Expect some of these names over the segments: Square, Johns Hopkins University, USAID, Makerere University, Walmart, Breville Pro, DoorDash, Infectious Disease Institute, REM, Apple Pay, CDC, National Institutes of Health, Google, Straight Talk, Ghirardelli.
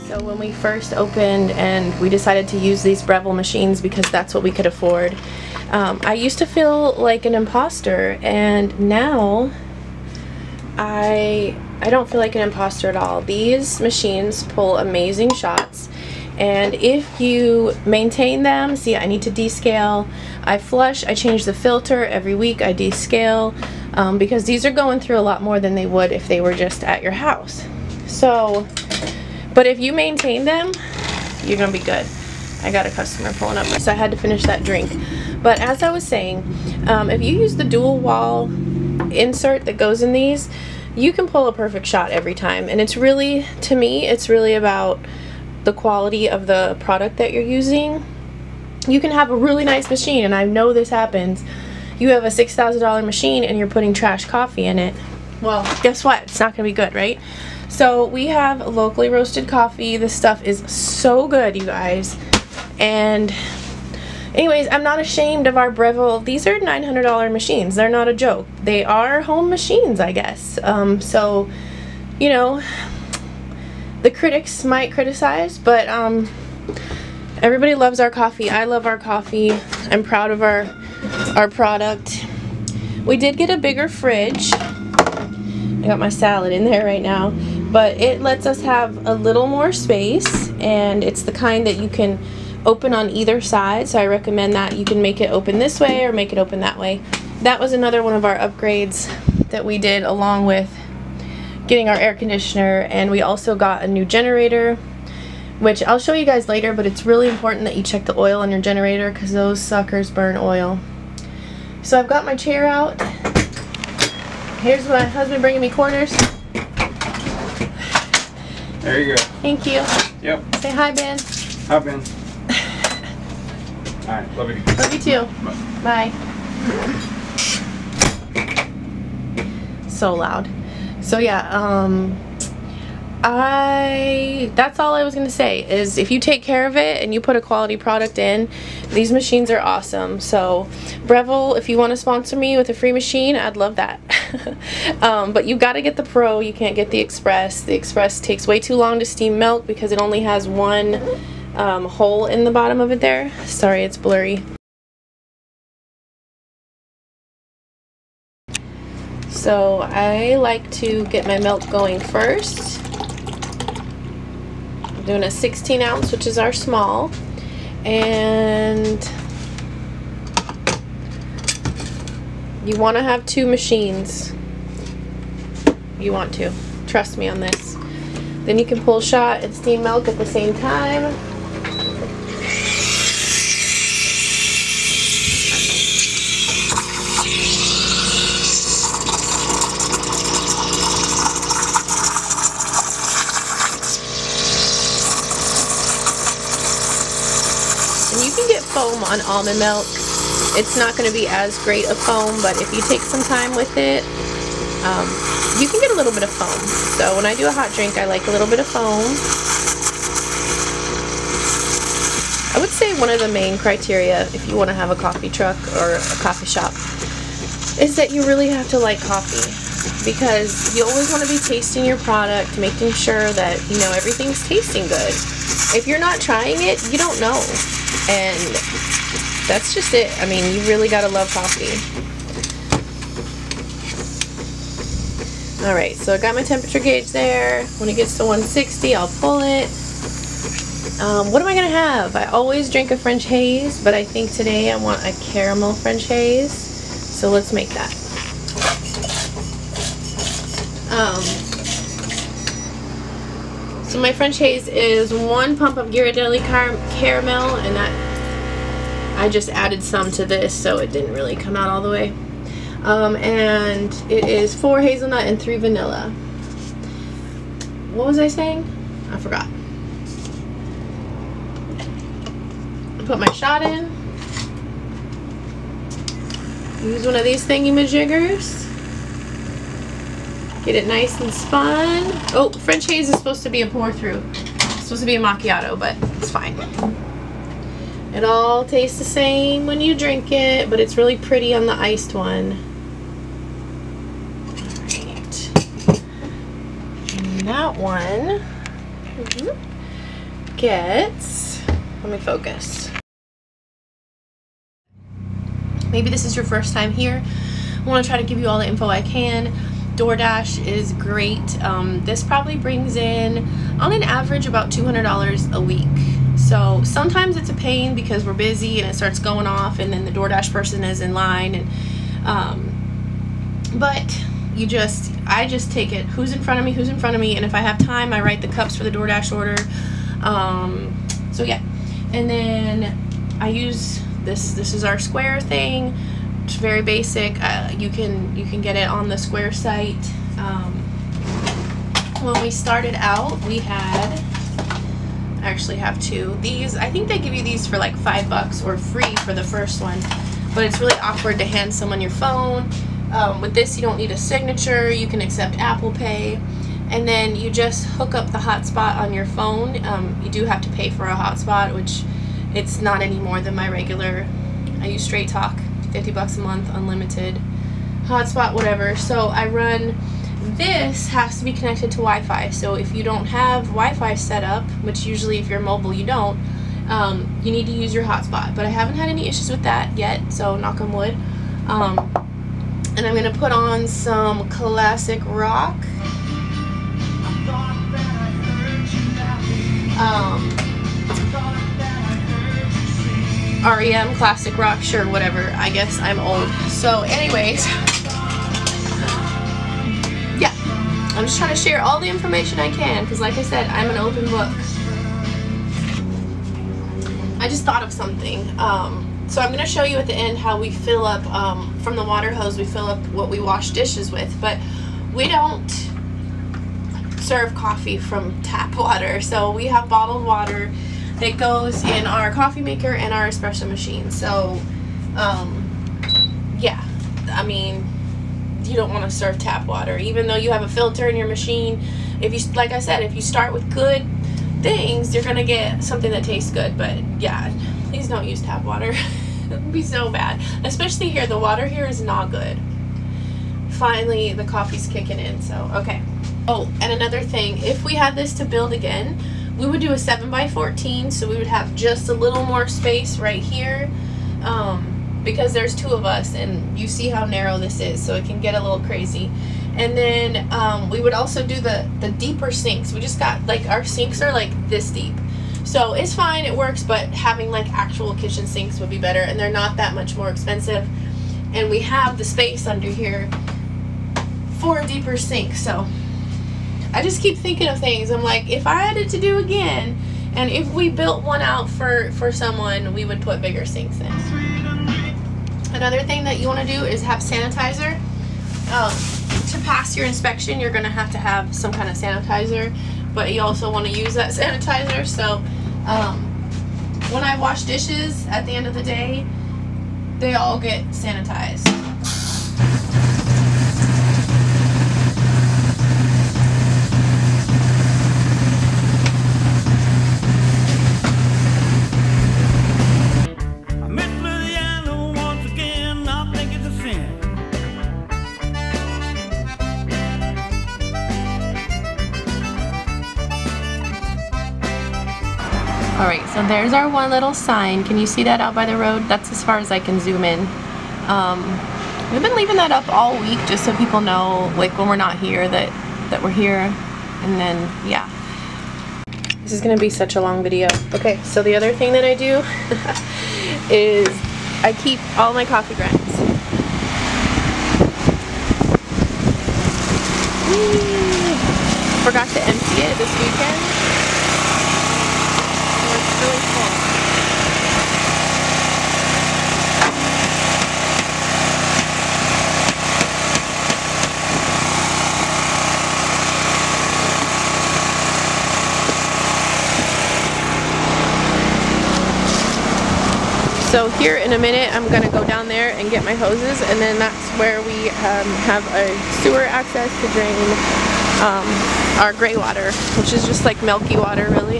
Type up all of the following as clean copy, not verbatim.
So when we first opened and we decided to use these Breville machines because that's what we could afford, I used to feel like an imposter, and now I don't feel like an imposter at all. These machines pull amazing shots, and if you maintain them, see, I need to descale. I flush, I change the filter every week, I descale, because these are going through a lot more than they would if they were just at your house. So, but if you maintain them, you're gonna be good. I got a customer pulling up, so I had to finish that drink. But as I was saying, if you use the dual wall insert that goes in these, you can pull a perfect shot every time. And it's really, to me, it's really about the quality of the product that you're using. You can have a really nice machine, and I know this happens. You have a $6,000 machine and you're putting trash coffee in it. Well, guess what? It's not gonna be good, right? So we have locally roasted coffee. This stuff is so good, you guys. And anyways, I'm not ashamed of our Breville. These are $900 machines. They're not a joke. They are home machines, I guess. So, you know, the critics might criticize, but everybody loves our coffee. I love our coffee. I'm proud of our product. We did get a bigger fridge. I got my salad in there right now, but it lets us have a little more space, and it's the kind that you can open on either side, so I recommend that. You can make it open this way or make it open that way. That was another one of our upgrades that we did, along with getting our air conditioner, and we also got a new generator, which I'll show you guys later, but it's really important that you check the oil on your generator because those suckers burn oil. So I've got my chair out. Here's my husband bringing me quarters. There you go. Thank you. Yep. Say hi, Ben. Hi, Ben. All right, love you. Love you too. Bye. Bye. So loud. So yeah, that's all I was gonna say is if you take care of it and you put a quality product in, these machines are awesome. So Breville, if you want to sponsor me with a free machine, I'd love that. But you got to get the Pro. You can't get the Express. The Express takes way too long to steam milk because it only has one hole in the bottom of it there. Sorry, it's blurry. So I like to get my milk going first. I'm doing a 16 ounce, which is our small. And you want to have two machines. You want to. Trust me on this. Then you can pull shot and steam milk at the same time. Foam on almond milk. It's not going to be as great a foam, but if you take some time with it, you can get a little bit of foam. So when I do a hot drink, I like a little bit of foam. I would say one of the main criteria if you want to have a coffee truck or a coffee shop is that you really have to like coffee, because you always want to be tasting your product, making sure that, you know, everything's tasting good. If you're not trying it, you don't know. And that's just it. I mean, you really gotta love coffee. Alright, so I got my temperature gauge there. When it gets to 160, I'll pull it. What am I gonna have? I always drink a French haze, but I think today I want a caramel French haze. So let's make that. So my French haze is one pump of Ghirardelli caramel, and that I just added some to this, so it didn't really come out all the way. And it is 4 hazelnut and 3 vanilla. What was I saying? I forgot. I put my shot in. Use one of these thingy-majiggers. Get it nice and spun. Oh, French haze is supposed to be a pour through. It's supposed to be a macchiato, but it's fine. It all tastes the same when you drink it, but it's really pretty on the iced one. Alright. And that one gets, let me focus. Maybe this is your first time here. I want to try to give you all the info I can. DoorDash is great. This probably brings in, on an average, about $200 a week. So sometimes it's a pain because we're busy and it starts going off and then the DoorDash person is in line. And, but I just take it. Who's in front of me? And if I have time, I write the cups for the DoorDash order. So yeah. And then I use this is our Square thing. It's very basic. You can get it on the Square site. When we started out, we had, I actually have two. These, I think they give you these for like $5 or free for the first one, but it's really awkward to hand someone your phone. With this, you don't need a signature. You can accept Apple Pay. And then you just hook up the hotspot on your phone. You do have to pay for a hotspot, which it's not any more than my regular. I use Straight Talk, $50 a month, unlimited, hotspot, whatever. So I run, this has to be connected to Wi-Fi. So if you don't have Wi-Fi set up, which usually if you're mobile you don't, you need to use your hotspot. But I haven't had any issues with that yet, so knock on wood. And I'm going to put on some classic rock. REM, classic rock, sure, whatever. I guess I'm old. So anyways, yeah, I'm just trying to share all the information I can because like I said, I'm an open book. I just thought of something. So I'm going to show you at the end how we fill up, from the water hose, we fill up what we wash dishes with, but we don't serve coffee from tap water. So we have bottled water that goes in our coffee maker and our espresso machine. So, yeah, I mean, you don't want to serve tap water, even though you have a filter in your machine. If you, like I said, if you start with good things, you're gonna get something that tastes good. But yeah, please don't use tap water. It would be so bad, especially here. The water here is not good. Finally, the coffee's kicking in. So okay. Oh, and another thing, if we had this to build again, we would do a 7x14, so we would have just a little more space right here, because there's two of us and you see how narrow this is, so it can get a little crazy. And then we would also do the deeper sinks. We just got, like, our sinks are like this deep, so it's fine, it works, but having like actual kitchen sinks would be better, and they're not that much more expensive, and we have the space under here for a deeper sink. So I just keep thinking of things. I'm like, if I had it to do again, and if we built one out for someone, we would put bigger sinks in. Another thing that you want to do is have sanitizer. To pass your inspection, you're going to have some kind of sanitizer, but you also want to use that sanitizer. So when I wash dishes at the end of the day, they all get sanitized. Alright, so there's our one little sign. Can you see that out by the road? That's as far as I can zoom in. We've been leaving that up all week just so people know, like, when we're not here that we're here. And then, yeah. This is going to be such a long video. Okay, so the other thing that I do is I keep all my coffee grinds. Whee! Forgot to empty it this weekend. Really cool. So So here in a minute I'm gonna go down there and get my hoses, and then that's where we have a sewer access to drain our gray water, which is just like milky water really.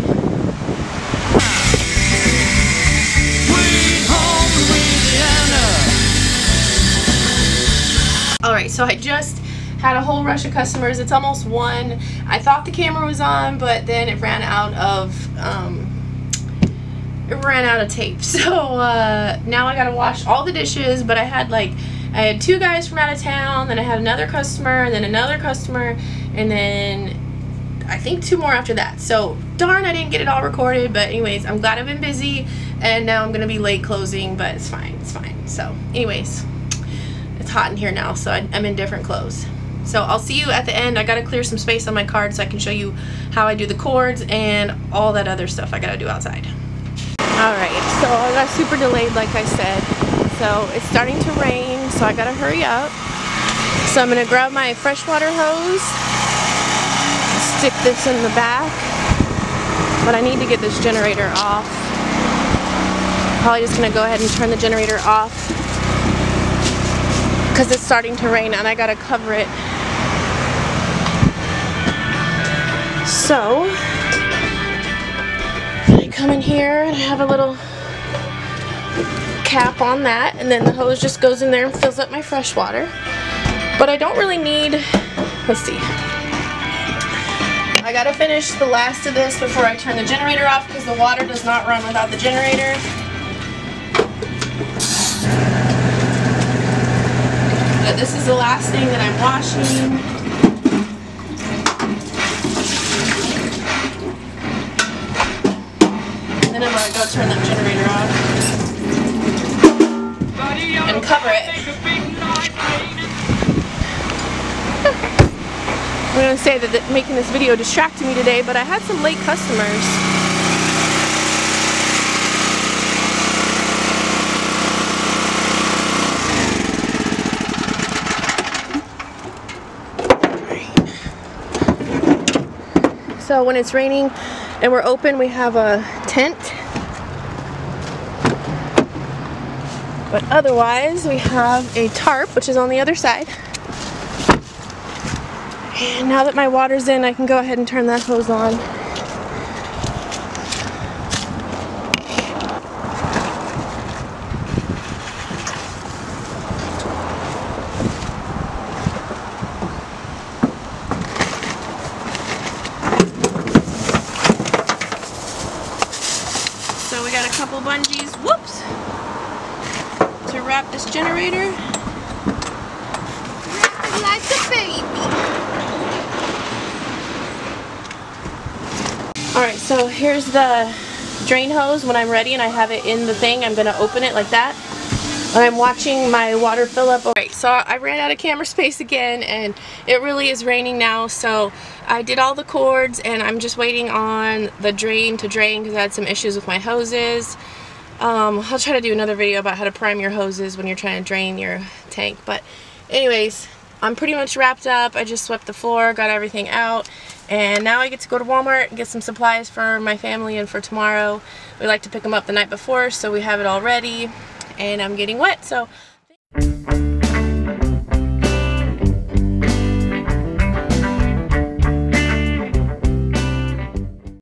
Alright, so I just had a whole rush of customers. It's almost 1. I thought the camera was on, but then it ran out of tape. So now I gotta wash all the dishes, but I had 2 guys from out of town, then I had another customer, and then another customer, and then I think 2 more after that. So darn, I didn't get it all recorded, but anyways, I'm glad I've been busy, and now I'm gonna be late closing, but it's fine, it's fine. So anyways, it's hot in here now, so I'm in different clothes. So I'll see you at the end. I gotta clear some space on my card so I can show you how I do the cords and all that other stuff I gotta do outside. Alright, so I got super delayed like I said. So it's starting to rain, so I gotta hurry up. So I'm gonna grab my freshwater hose, stick this in the back, but I need to get this generator off. Probably just gonna go ahead and turn the generator off, because it's starting to rain and I gotta cover it. So I come in here and I have a little cap on that, and then the hose just goes in there and fills up my fresh water. But I don't really need, let's see, I gotta finish the last of this before I turn the generator off, because the water does not run without the generator. But this is the last thing that I'm washing. And then I'm gonna go turn that generator off and cover it. I'm gonna say that making this video distracted me today, but I had some late customers. So when it's raining and we're open, we have a tent. But otherwise, we have a tarp, which is on the other side. And now that my water's in, I can go ahead and turn that hose on. Couple bungees, whoops, to wrap this generator. Wrapping like a baby. Alright, so here's the drain hose when I'm ready and I have it in the thing. I'm going to open it like that. And I'm watching my water fill up. Alright, so I ran out of camera space again, and it really is raining now, so I did all the cords and I'm just waiting on the drain to drain because I had some issues with my hoses. I'll try to do another video about how to prime your hoses when you're trying to drain your tank. But anyways, I'm pretty much wrapped up. I just swept the floor, got everything out, and now I get to go to Walmart and get some supplies for my family and for tomorrow. We like to pick them up the night before, so we have it all ready. And I'm getting wet, so